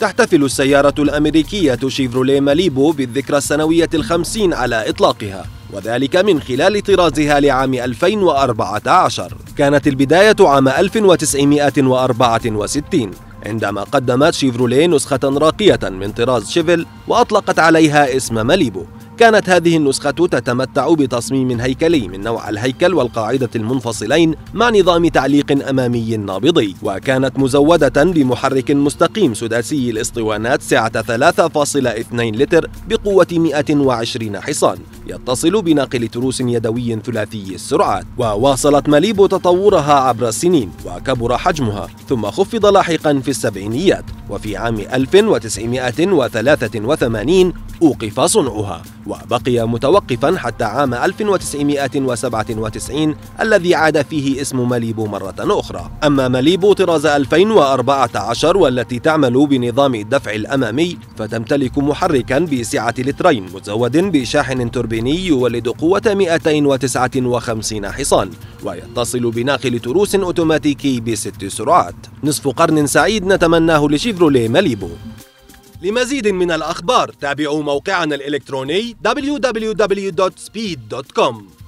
تحتفل السيارة الأمريكية شيفروليه ماليبو بالذكرى السنوية ال50 على إطلاقها، وذلك من خلال طرازها لعام 2014. كانت البداية عام 1964 عندما قدمت شيفروليه نسخة راقية من طراز شيفيل وأطلقت عليها اسم ماليبو. كانت هذه النسخة تتمتع بتصميم هيكلي من نوع الهيكل والقاعدة المنفصلين مع نظام تعليق أمامي نابضي، وكانت مزودة بمحرك مستقيم سداسي الاسطوانات سعة 3.2 لتر بقوة 120 حصان يتصل بناقل تروس يدوي ثلاثي السرعات. وواصلت ماليبو تطورها عبر السنين وكبر حجمها ثم خفض لاحقا في السبعينيات، وفي عام 1983 أوقف صنعها وبقي متوقفا حتى عام 1997 الذي عاد فيه اسم ماليبو مرة أخرى. أما ماليبو طراز 2014 والتي تعمل بنظام الدفع الأمامي فتمتلك محركا بسعة لترين مزود بشاحن توربيني يولد قوة 259 حصان ويتصل بناقل تروس أوتوماتيكي ب6 سرعات. نصف قرن سعيد نتمناه لشيفروليه ماليبو. لمزيد من الأخبار تابعوا موقعنا الإلكتروني www.speed.com.